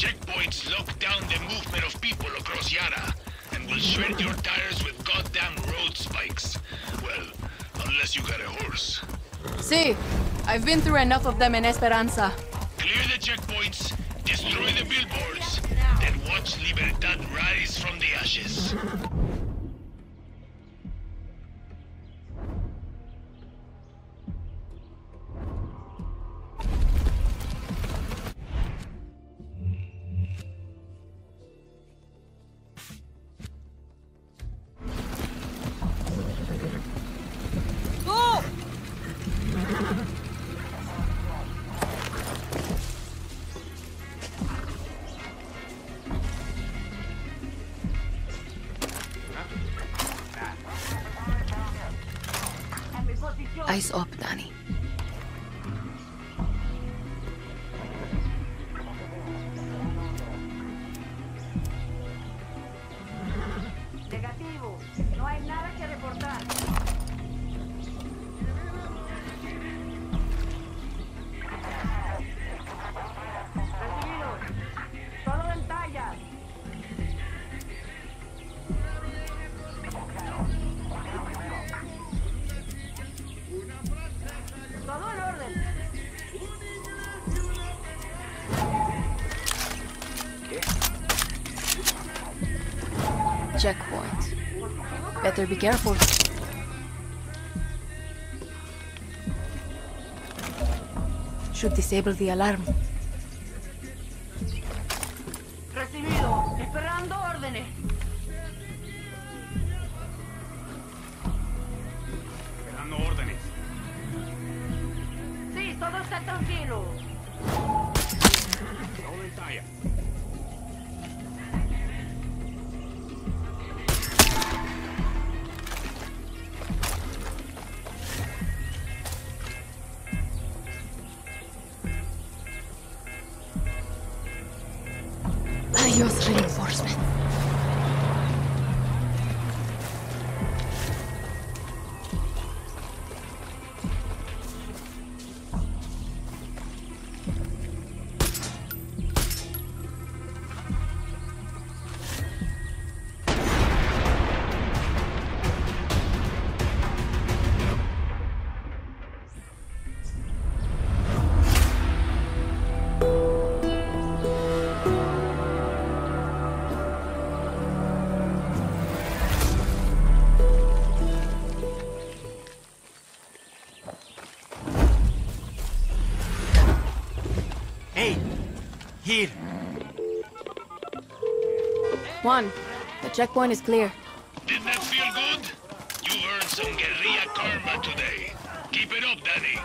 Checkpoints lock down the movement of people across Yara, and will shred your tires with goddamn road spikes. Well, unless you got a horse. See, I've been through enough of them in Esperanza. Clear the checkpoints, destroy the billboards, then watch Libertad rise from the ashes. Eyes up, Danny. Checkpoint. Better be careful. Should disable the alarm. Recibido. Esperando órdenes. Esperando órdenes. Sí, todo está tranquilo. No detalla. Reinforcement. Juan, the checkpoint is clear. Did that feel good? You earned some guerrilla karma today. Keep it up, Danny.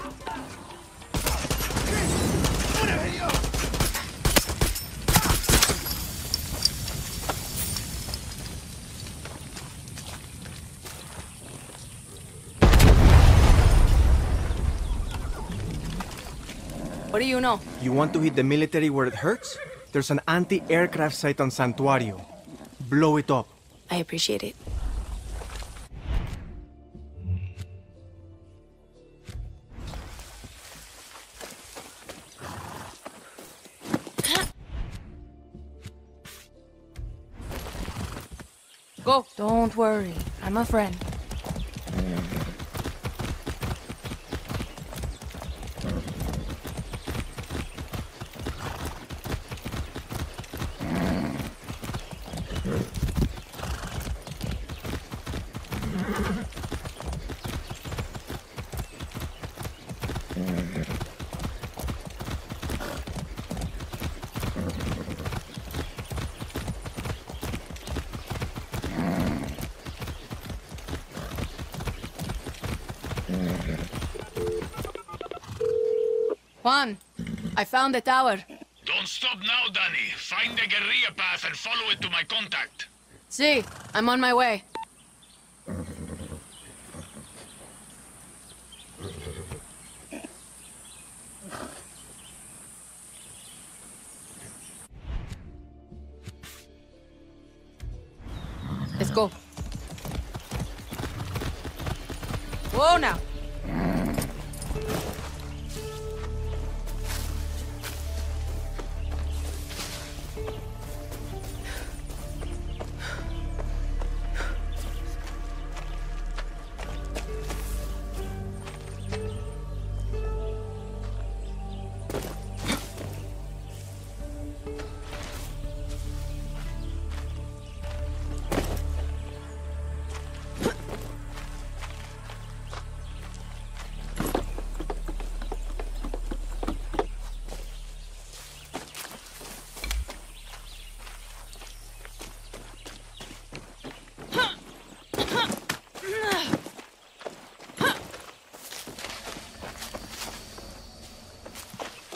What do you know? You want to hit the military where it hurts? There's an anti-aircraft site on Santuario. Blow it up. I appreciate it. Go. Don't worry. I'm a friend. Juan, I found the tower. Don't stop now, Danny. Find the guerrilla path and follow it to my contact. See, I'm on my way. Let's go. Whoa now.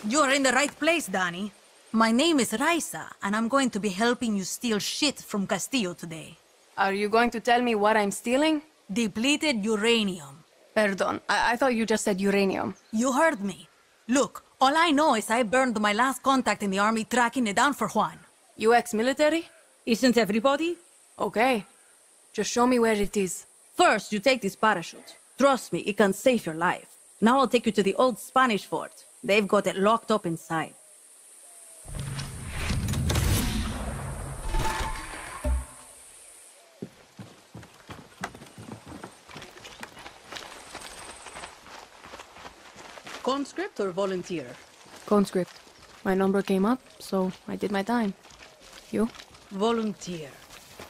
You're in the right place, Danny. My name is Raisa, and I'm going to be helping you steal shit from Castillo today. Are you going to tell me what I'm stealing? Depleted uranium. Perdón, I thought you just said uranium. You heard me. Look, all I know is I burned my last contact in the army tracking it down for Juan. You ex-military? Isn't everybody? Okay. Just show me where it is. First, you take this parachute. Trust me, it can save your life. Now I'll take you to the old Spanish fort. They've got it locked up inside. Conscript or volunteer? Conscript. My number came up, so I did my time. You? Volunteer.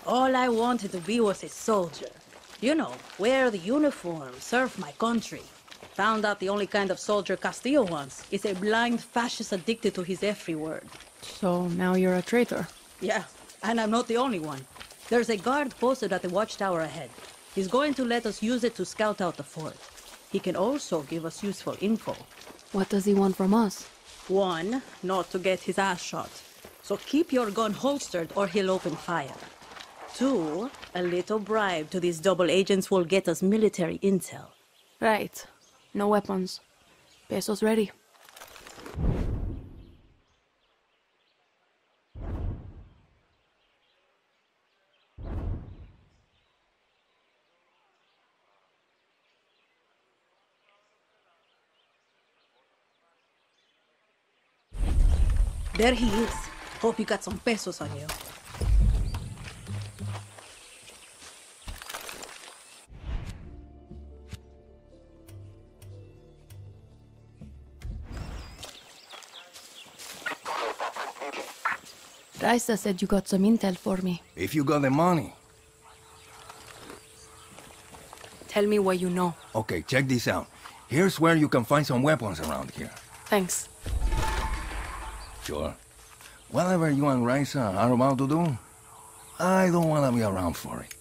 All I wanted to be was a soldier. You know, wear the uniform, serve my country. Found out the only kind of soldier Castillo wants is a blind fascist addicted to his every word. So now you're a traitor? Yeah, and I'm not the only one. There's a guard posted at the watchtower ahead. He's going to let us use it to scout out the fort. He can also give us useful info. What does he want from us? One, not to get his ass shot. So keep your gun holstered or he'll open fire. Two, a little bribe to these double agents will get us military intel. Right. No weapons. Pesos ready. There he is. Hope you got some pesos on you. Raisa said you got some intel for me. If you got the money. Tell me what you know. Okay, check this out. Here's where you can find some weapons around here. Thanks. Sure. Whatever you and Raisa are about to do, I don't want to be around for it.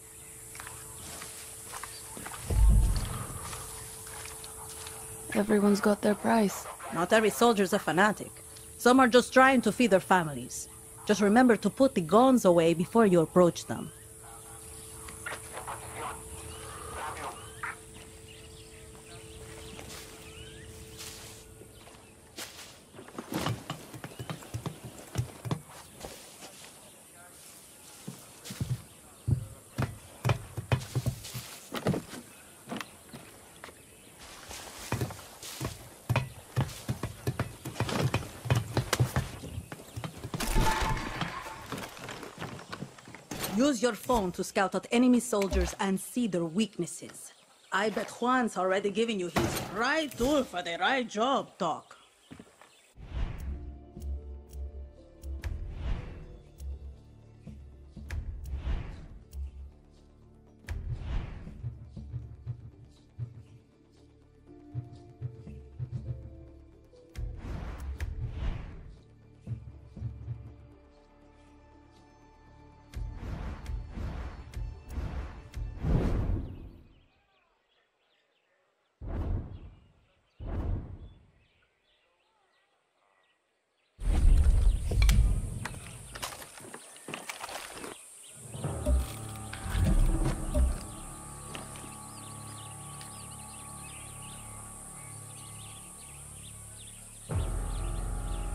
Everyone's got their price. Not every soldier's a fanatic. Some are just trying to feed their families. Just remember to put the guns away before you approach them. Use your phone to scout out enemy soldiers and see their weaknesses. I bet Juan's already giving you his right tool for the right job talk.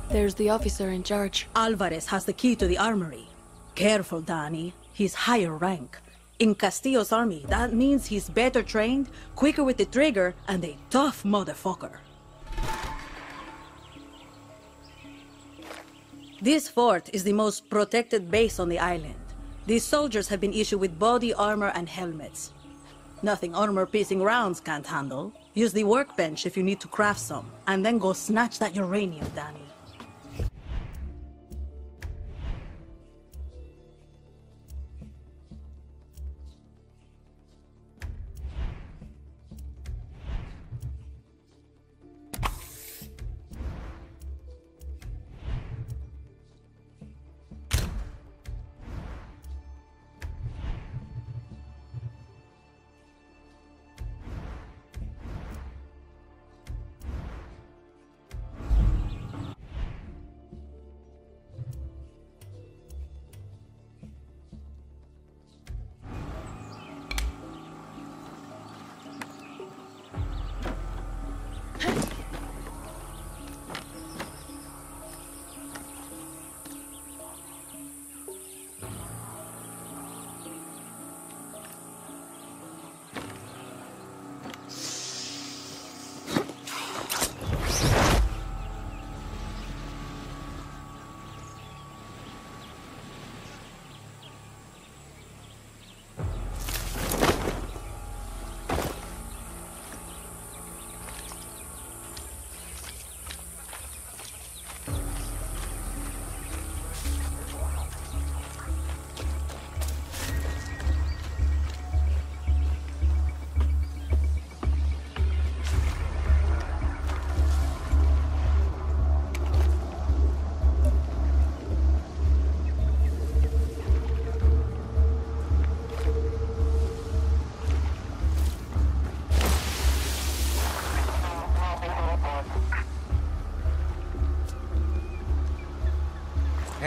There's the officer in charge. Alvarez has the key to the armory. Careful, Danny. He's higher rank. In Castillo's army, that means he's better trained, quicker with the trigger, and a tough motherfucker. This fort is the most protected base on the island. These soldiers have been issued with body armor and helmets. Nothing armor-piercing rounds can't handle. Use the workbench if you need to craft some, and then go snatch that uranium, Danny.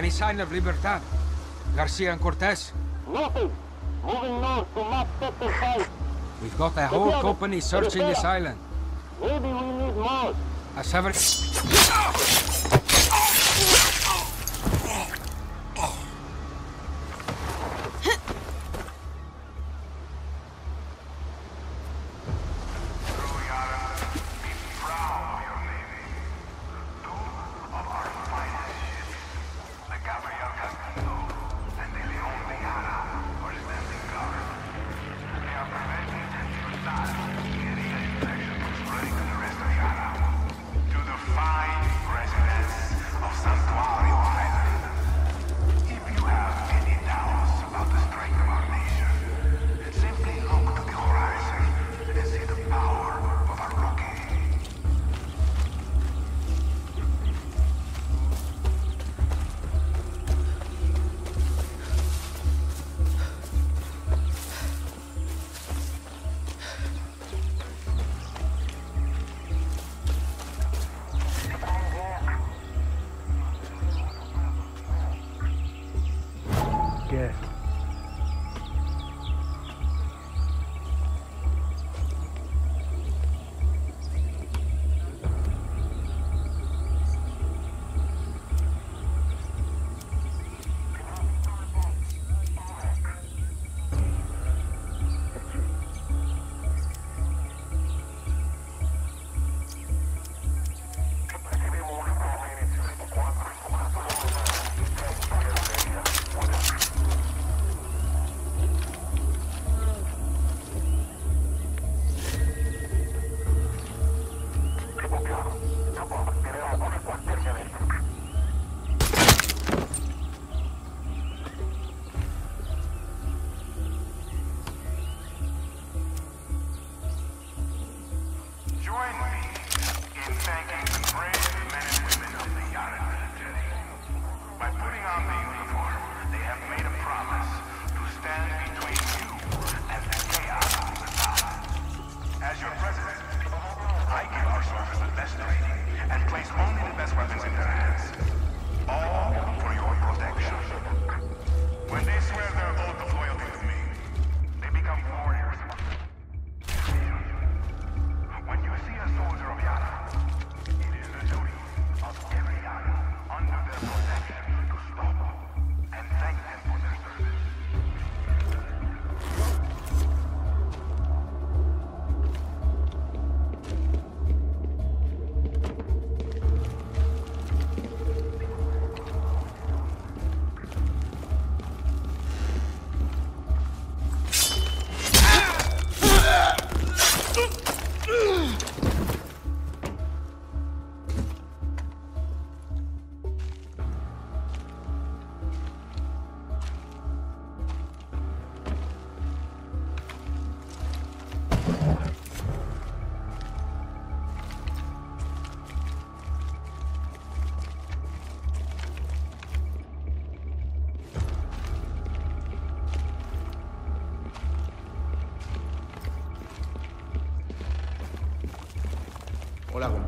Any sign of Libertad? Garcia and Cortez? Nothing. Moving north to map 55. We've got a whole company searching this island. Maybe we need more. As ever.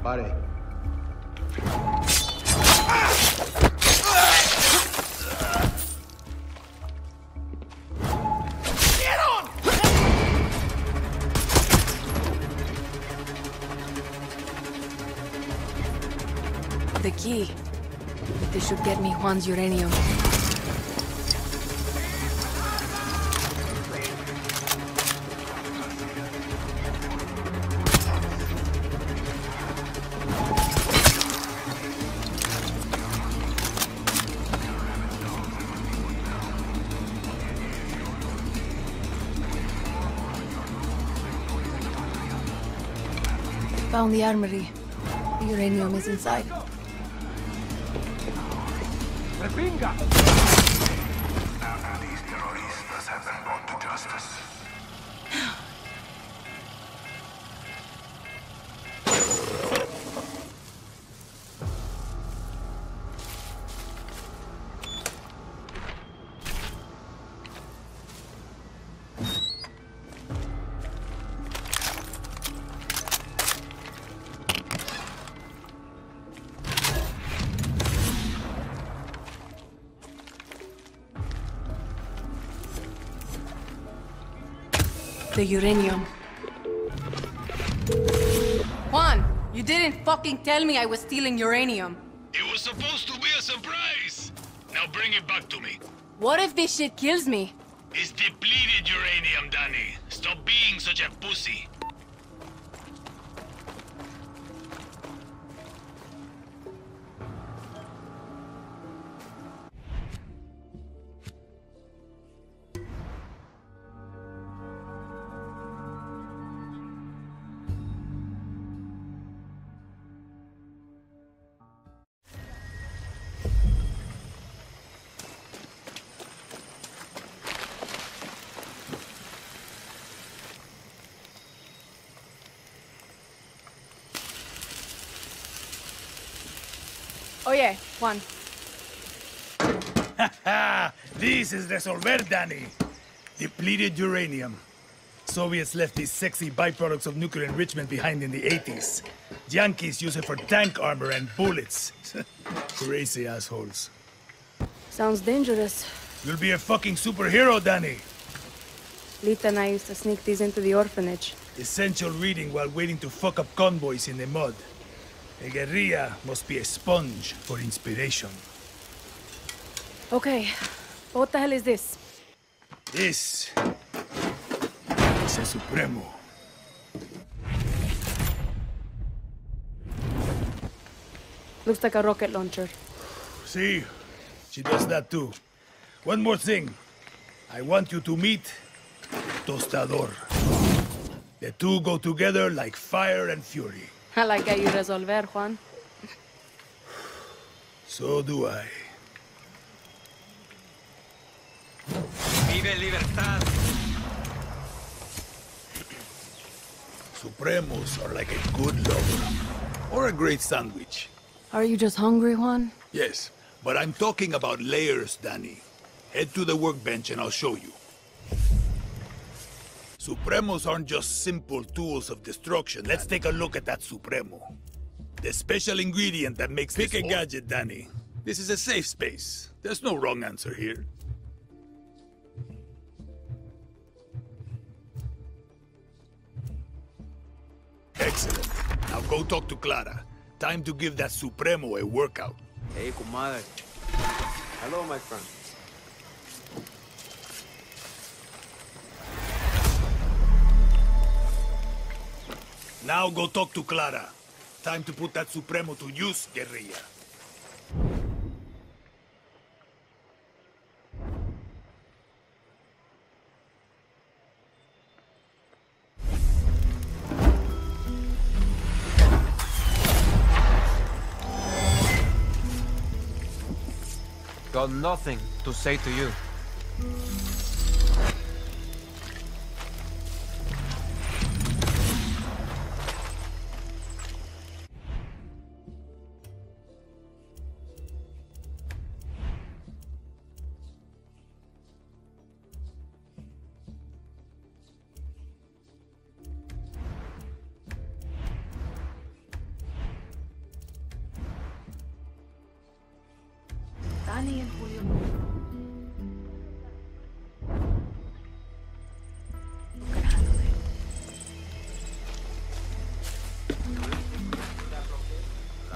pare. The key. This should get me Juan's uranium. Found the armory. The uranium is inside. Now these terroristas have been brought to justice. The uranium. Juan, you didn't fucking tell me I was stealing uranium. It was supposed to be a surprise. Now bring it back to me. What if this shit kills me? It's depleted uranium, Danny. Stop being such a pussy. Oh yeah, Juan. Ha! This is resolver, Danny. Depleted uranium. Soviets left these sexy byproducts of nuclear enrichment behind in the 80s. Yankees use it for tank armor and bullets. Crazy assholes. Sounds dangerous. You'll be a fucking superhero, Danny. Lita and I used to sneak these into the orphanage. Essential reading while waiting to fuck up convoys in the mud. A guerrilla must be a sponge for inspiration. Okay, what the hell is this? This is a Supremo. Looks like a rocket launcher. See, she does that too. One more thing. I want you to meet El Tostador. The two go together like fire and fury. I like how you resolver, Juan. So do I. Vive Libertad! Supremos are like a good lover. Or a great sandwich. Are you just hungry, Juan? Yes, but I'm talking about layers, Danny. Head to the workbench and I'll show you. Supremos aren't just simple tools of destruction. Let's take a look at that Supremo. The special ingredient that makes this... Pick a gadget, Danny. This is a safe space. There's no wrong answer here. Excellent. Now go talk to Clara. Time to give that Supremo a workout. Hey, comadre. Hello, my friend. Now go talk to Clara. Time to put that Supremo to use, guerrilla. Got nothing to say to you. Danny and Julio. I'm gonna handle it.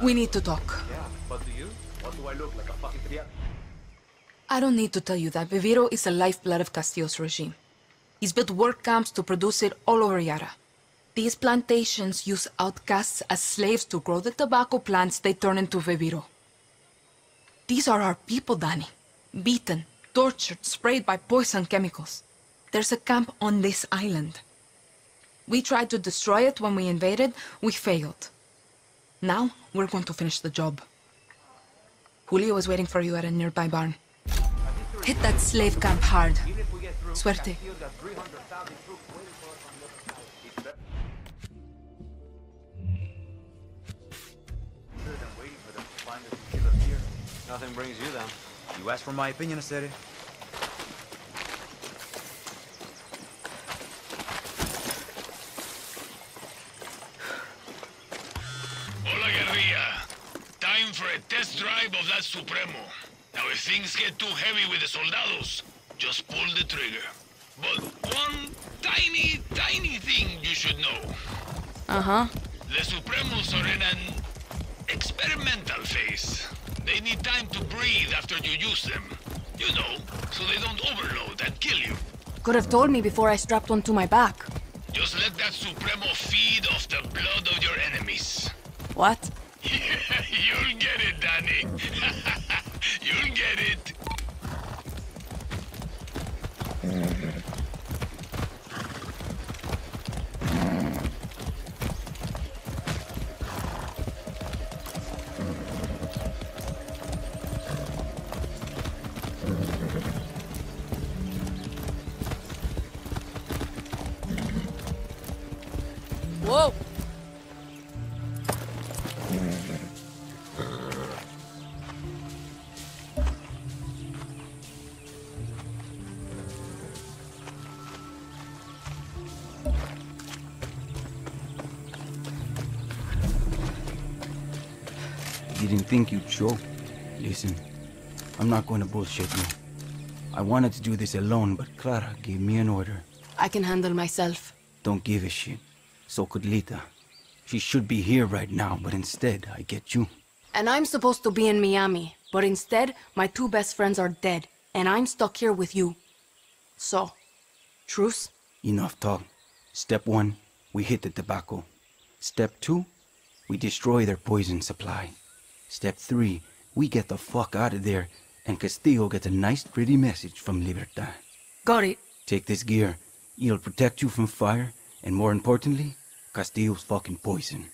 We need to talk. Yeah, but do you? What do I look like, a fucking idiot? I don't need to tell you that Viviro is the lifeblood of Castillo's regime. He's built work camps to produce it all over Yara. These plantations use outcasts as slaves to grow the tobacco plants they turn into Viviro. These are our people, Danny. Beaten, tortured, sprayed by poison chemicals. There's a camp on this island. We tried to destroy it when we invaded, we failed. Now, we're going to finish the job. Julio is waiting for you at a nearby barn. Hit that slave camp hard. Suerte. Nothing brings you down. You asked for my opinion, I said it. Hola, guerrilla. Time for a test drive of that Supremo. Now, if things get too heavy with the soldados, just pull the trigger. But one tiny, tiny thing you should know. The Supremos are in an experimental phase. They need time to breathe after you use them. You know, so they don't overload and kill you. Could have told me before I strapped one to my back. Just let that Supremo feed off the blood of your enemies. What? You'll get it, Danny. You'll get it. Whoa! You didn't think you'd choke? Listen, I'm not going to bullshit you. I wanted to do this alone, but Clara gave me an order. I can handle myself. Don't give a shit. So could Lita. She should be here right now, but instead, I get you. And I'm supposed to be in Miami, but instead, my two best friends are dead, and I'm stuck here with you. So, truce? Enough talk. Step one, we hit the tobacco. Step two, we destroy their poison supply. Step three, we get the fuck out of there, and Castillo gets a nice, pretty message from Libertad. Got it. Take this gear. It'll protect you from fire, and more importantly, Castillo's fucking poison.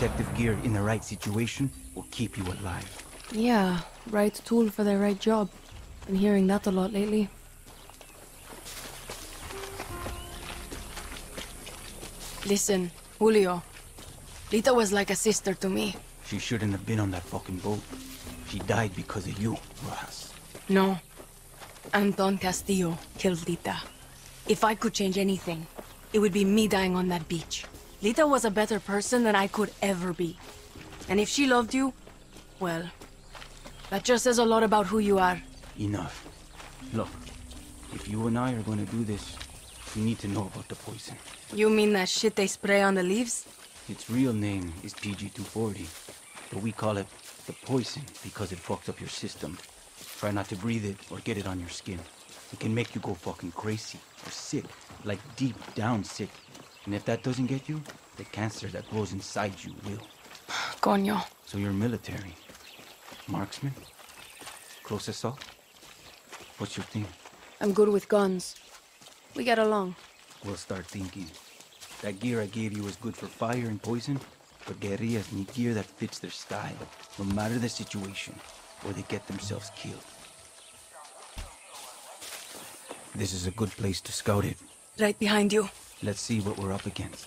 Protective gear in the right situation will keep you alive. Yeah, right tool for the right job. Been hearing that a lot lately. Listen, Julio. Lita was like a sister to me. She shouldn't have been on that fucking boat. She died because of you, Ross. No. Antón Castillo killed Lita. If I could change anything, it would be me dying on that beach. Lita was a better person than I could ever be. And if she loved you, well, that just says a lot about who you are. Enough. Look, if you and I are going to do this, we need to know about the poison. You mean that shit they spray on the leaves? Its real name is PG-240, but we call it the poison because it fucks up your system. Try not to breathe it or get it on your skin. It can make you go fucking crazy or sick, like deep down sick. And if that doesn't get you, the cancer that grows inside you will. Coño. So you're military. Marksman? Close assault? What's your thing? I'm good with guns. We get along. We'll start thinking. That gear I gave you is good for fire and poison, but guerrillas need gear that fits their style, no matter the situation, or they get themselves killed. This is a good place to scout it. Right behind you. Let's see what we're up against.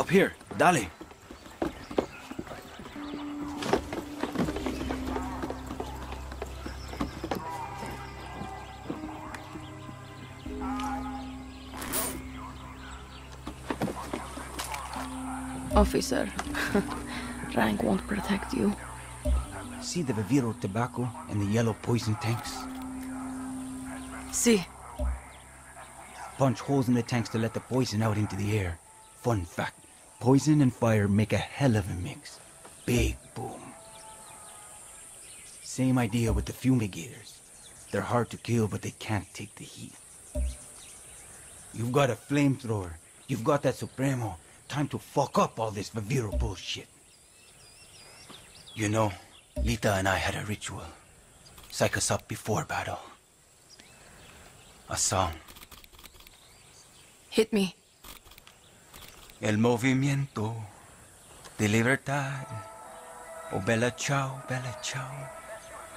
Up here, Dale. Officer, rank won't protect you. See the Viviro tobacco and the yellow poison tanks? See. Punch holes in the tanks to let the poison out into the air. Fun fact, poison and fire make a hell of a mix. Big boom. Same idea with the fumigators. They're hard to kill, but they can't take the heat. You've got a flamethrower. You've got that Supremo. Time to fuck up all this Viviro bullshit. You know, Lita and I had a ritual. Psych us up before battle. A song. Hit me. El movimiento de libertad. Oh, bella ciao, bella ciao.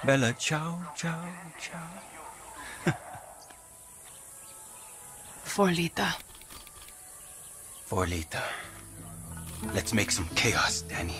Bella ciao, ciao, ciao. For Lita. For Lita. Let's make some chaos, Danny.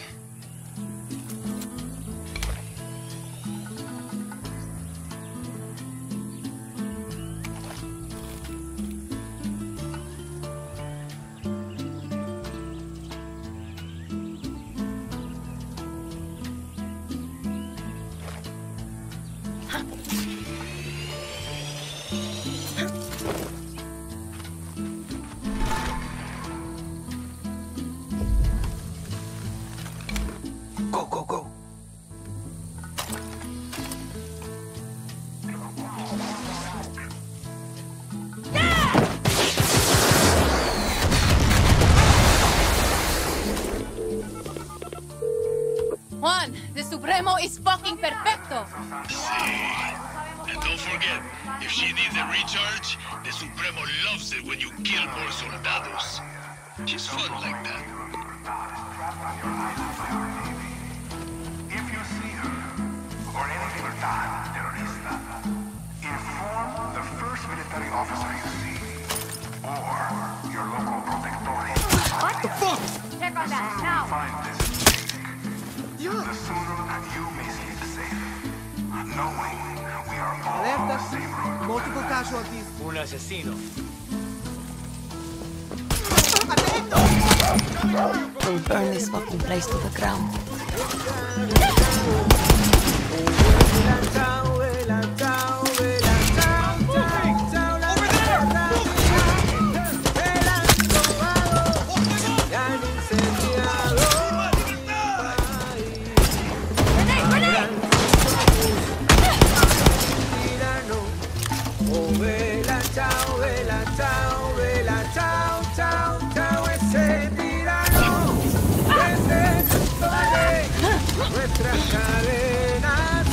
Juan, the Supremo is fucking perfecto. Sí. And don't forget, if she needs a recharge, the Supremo loves it when you kill more soldados. She's fun like that. If you see her, or any Libertad terrorista, inform the first military officer you see, or your local protectores. What the fuck? Check on that, now! Find this. The sooner that you may sleep safe, knowing we are all on the same road. Multiple casualties. Un asesino. We'll burn this fucking place to the ground. Nuestras cadenas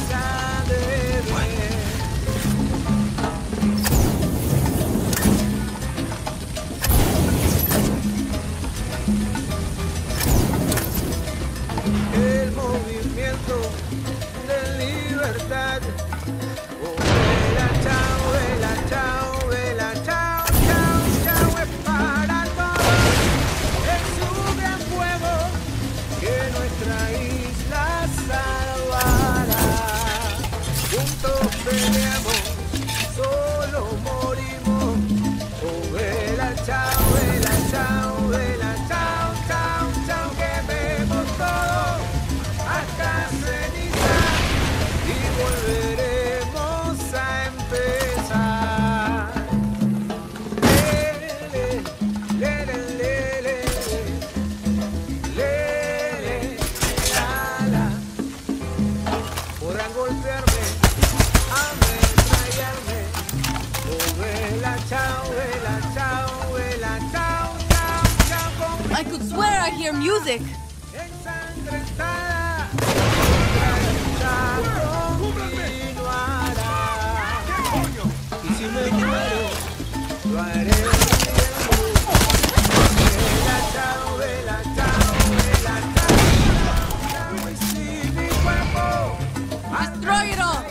I could swear I hear music. Destroy it all!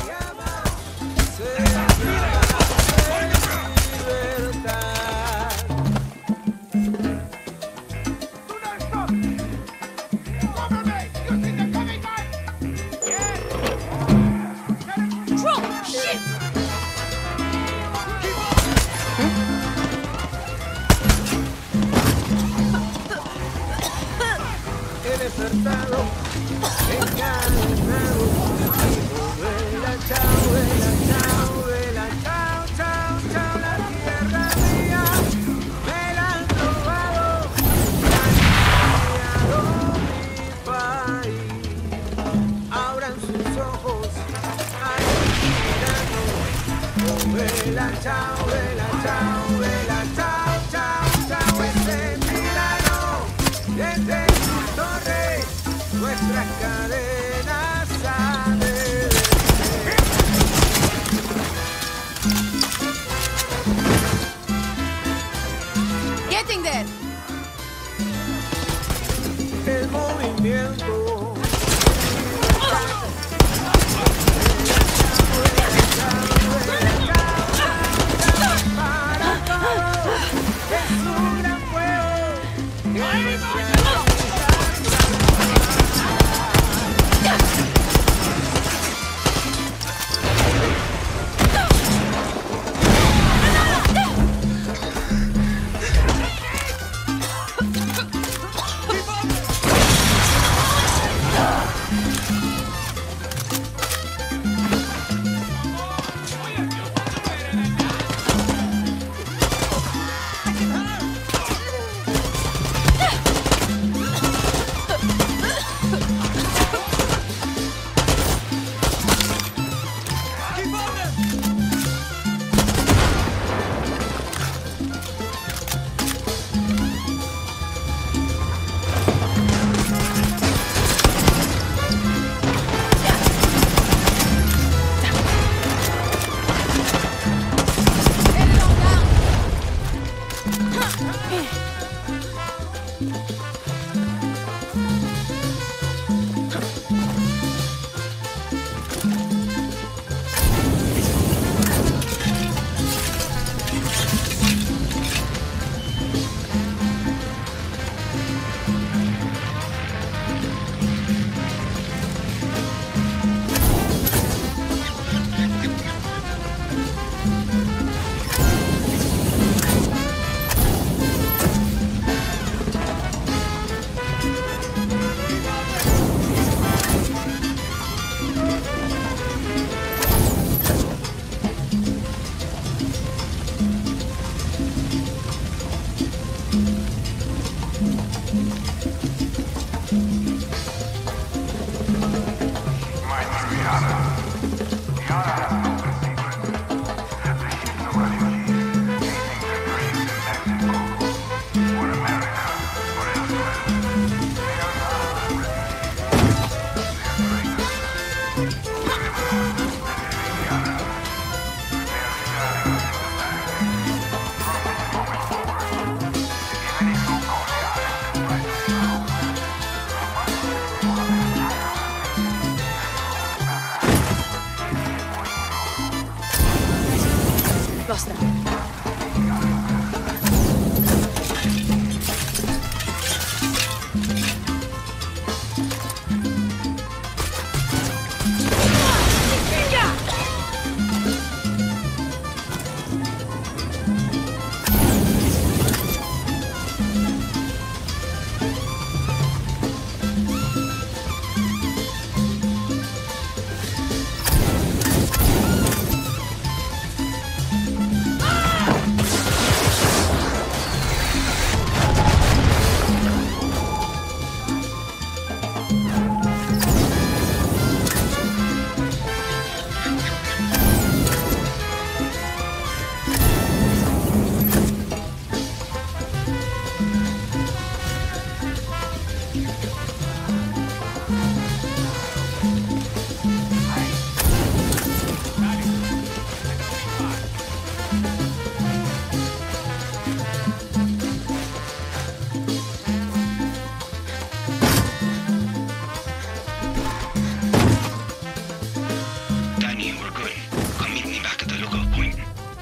Lost them.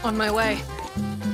On my way.